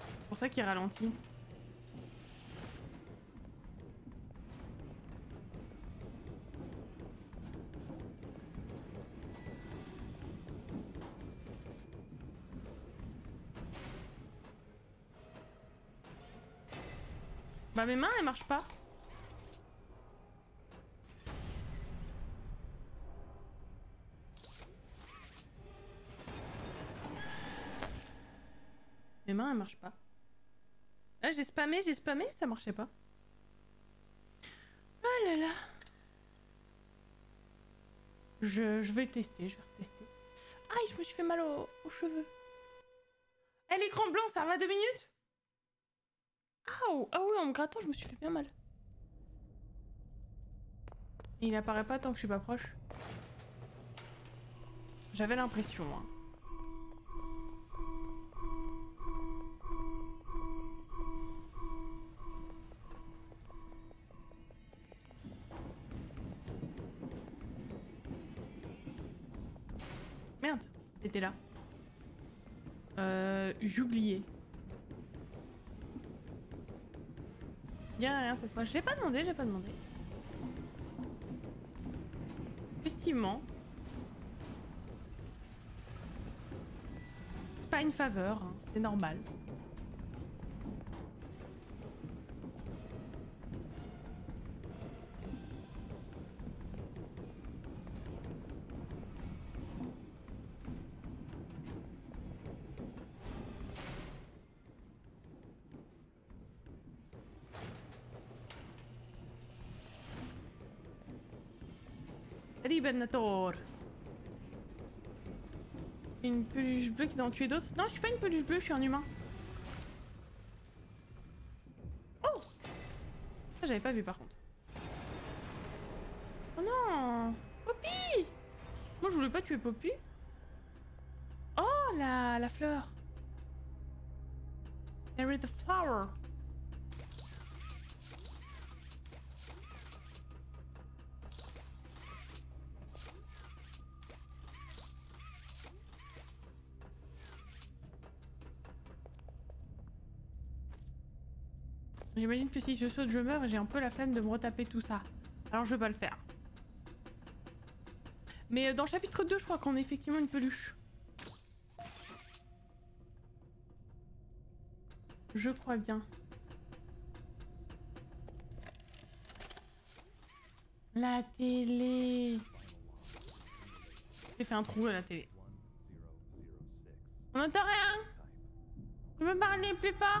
C'est pour ça qu'il ralentit. Bah mes mains elles marchent pas. Mes mains elles marchent pas. Là j'ai spammé, ça marchait pas. Oh là là. Je vais tester, Aïe, je me suis fait mal aux cheveux. Eh, l'écran blanc, ça va 2 minutes? Ah oui, en me grattant, je me suis fait bien mal. Il apparaît pas tant que je suis pas proche. J'avais l'impression, hein. Merde, t'étais là. J'oubliais. Y'a rien, ça se passe. Je l'ai pas demandé, j'ai pas demandé. Effectivement. C'est pas une faveur, hein. C'est normal. Une peluche bleue qui doit en tuer d'autres. Non, je suis pas une peluche bleue, je suis un humain. Oh, ça j'avais pas vu par contre. Oh non, Poppy. Moi je voulais pas tuer Poppy. Oh la fleur. There is the flower. J'imagine que si je saute, je meurs et j'ai un peu la flemme de me retaper tout ça. Alors je vais pas le faire. Mais dans le chapitre 2, je crois qu'on est effectivement une peluche. Je crois bien. La télé. J'ai fait un trou à la télé. On n'entend rien. Tu veux parler plus fort?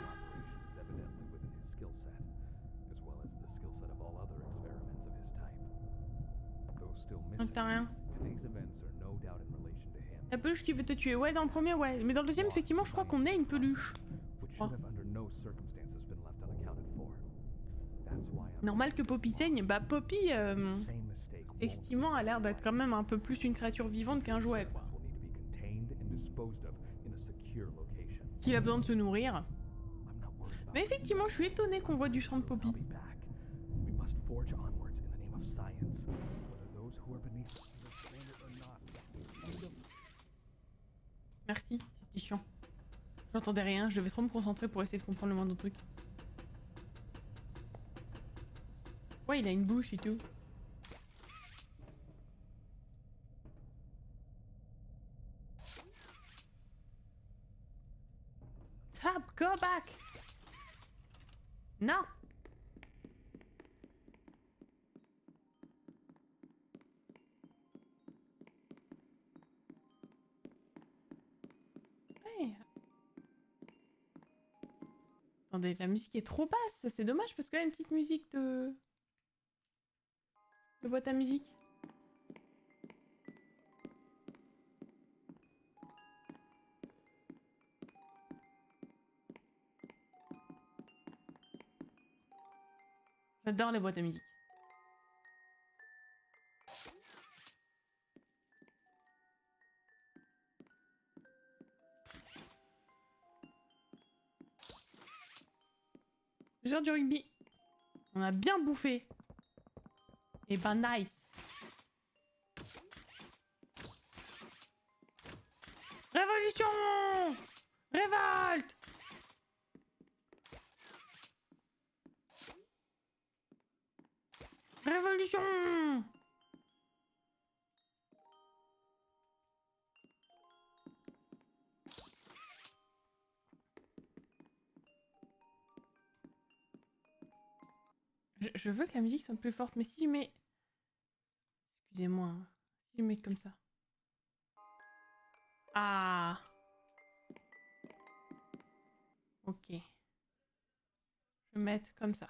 T'as rien. La peluche qui veut te tuer. Ouais, dans le premier, ouais. Mais dans le deuxième, effectivement, je crois qu'on est une peluche. Oh. Normal que Poppy saigne. Bah, Poppy, effectivement, a l'air d'être quand même un peu plus une créature vivante qu'un jouet, quoi. Qu'il a besoin de se nourrir. Mais effectivement, je suis étonnée qu'on voit du sang de Poppy. Merci, c'était chiant. J'entendais rien, je devais trop me concentrer pour essayer de comprendre le moindre truc. Ouais, il a une bouche et tout. Tap, go back! Non! Attendez, la musique est trop basse, c'est dommage parce que là, une petite musique de boîte à musique. J'adore les boîtes à musique. Du rugby. On a bien bouffé. Et ben nice. Révolution! Révolte! Révolution! Je veux que la musique sonne plus forte, mais si je mets... Excusez-moi, hein. Si je mets comme ça... Ah. Ok. Je vais mettre comme ça.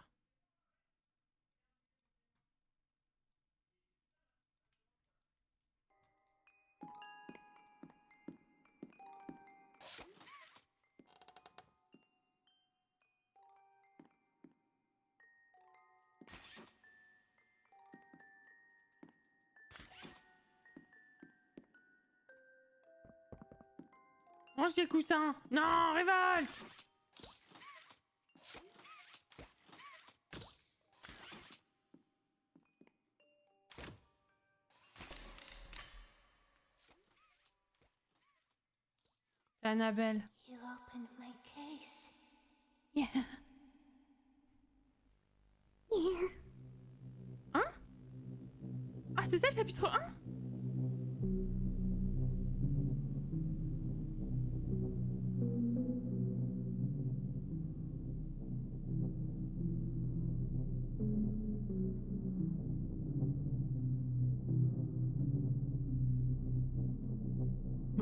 Range tes coussins. Non, révolte. Annabelle. You opened my case. Yeah. Yeah. Hein? Ah, c'est ça le chapitre 1?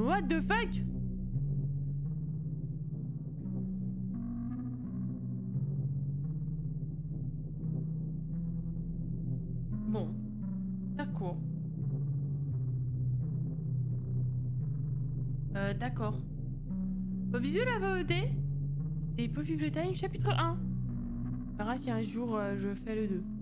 What the fuck? Bon, d'accord. D'accord. Bon bisous la VOD. C'était Poppy Playtime chapitre 1. On verra si un jour je fais le 2.